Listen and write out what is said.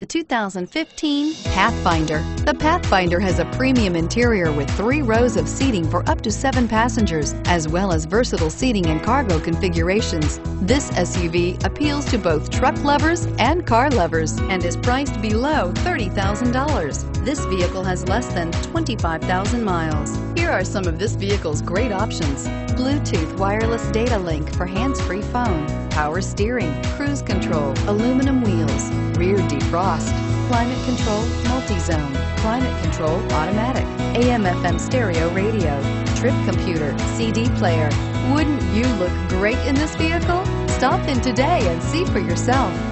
The 2015 Pathfinder. The Pathfinder has a premium interior with 3 rows of seating for up to 7 passengers, as well as versatile seating and cargo configurations. This SUV appeals to both truck lovers and car lovers and is priced below $30,000. This vehicle has less than 25,000 miles. Here are some of this vehicle's great options: Bluetooth wireless data link for hands-free phone, power steering, cruise control, aluminum wheels, rear defrost, climate control multi-zone, climate control automatic, AM/FM stereo radio, trip computer, CD player. Wouldn't you look great in this vehicle? Stop in today and see for yourself.